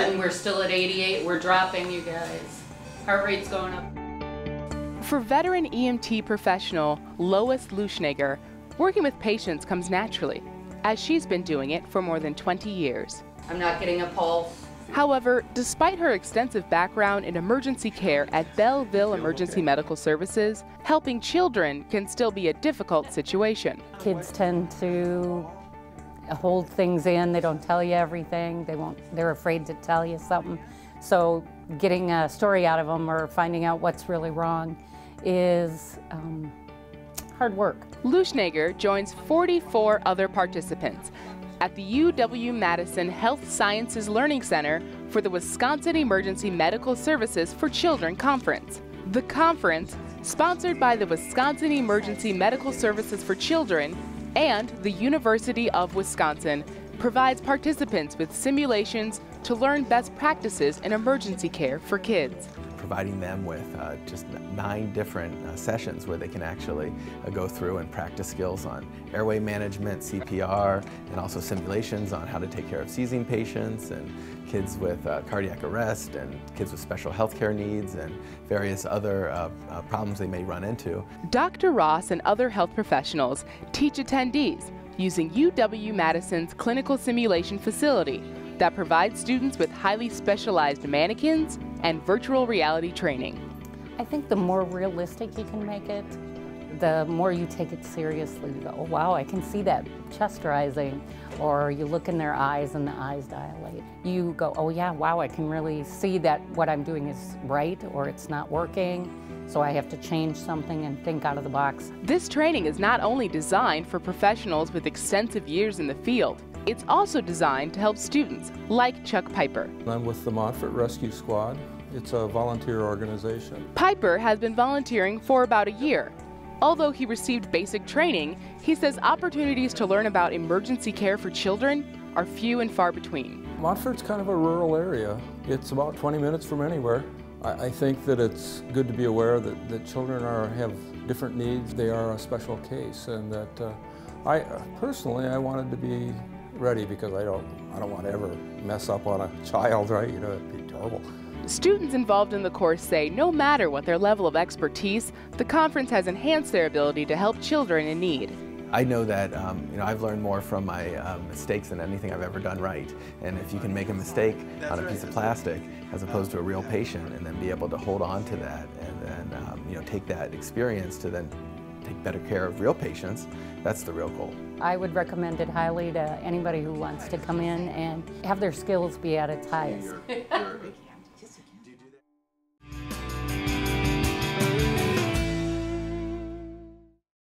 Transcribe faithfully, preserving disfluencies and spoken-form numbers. And we're still at eighty-eight. We're dropping, you guys. Heart rate's going up. For veteran E M T professional Lois Luschnegger, working with patients comes naturally, as she's been doing it for more than twenty years. I'm not getting a pulse. However, despite her extensive background in emergency care at Belleville Emergency Medical Services, helping children can still be a difficult situation. Kids tend to hold things in. They don't tell you everything. They won't, they're afraid to tell you something. So getting a story out of them or finding out what's really wrong is um, hard work. Luschnegger joins forty-four other participants at the U W-Madison Health Sciences Learning Center for the Wisconsin Emergency Medical Services for Children Conference. The conference, sponsored by the Wisconsin Emergency Medical Services for Children and the University of Wisconsin, provides participants with simulations to learn best practices in emergency care for kids. Providing them with uh, just nine different uh, sessions where they can actually uh, go through and practice skills on airway management, C P R, and also simulations on how to take care of seizing patients and kids with uh, cardiac arrest and kids with special health care needs and various other uh, uh, problems they may run into. Doctor Ross and other health professionals teach attendees using U W-Madison's clinical simulation facility that provides students with highly specialized mannequins and virtual reality training. I think the more realistic you can make it, the more you take it seriously. You go, oh, wow, I can see that chest rising. Or you look in their eyes and the eyes dilate. You go, oh yeah, wow, I can really see that what I'm doing is right or it's not working. So I have to change something and think out of the box. This training is not only designed for professionals with extensive years in the field, it's also designed to help students like Chuck Piper. I'm with the Montfort Rescue Squad. It's a volunteer organization. Piper has been volunteering for about a year. Although he received basic training, he says opportunities to learn about emergency care for children are few and far between. Montfort's kind of a rural area. It's about twenty minutes from anywhere. I, I think that it's good to be aware that, that children are, have different needs. They are a special case, and that uh, I personally, I wanted to be ready because I don't, I don't want to ever mess up on a child, right? You know, it'd be terrible. Students involved in the course say no matter what their level of expertise, the conference has enhanced their ability to help children in need. I know that um, you know, I've learned more from my um, mistakes than anything I've ever done right. And if you can make a mistake on a piece of plastic as opposed to a real patient and then be able to hold on to that and then um, you know, take that experience to then take better care of real patients, that's the real goal. I would recommend it highly to anybody who wants to come in and have their skills be at its highest.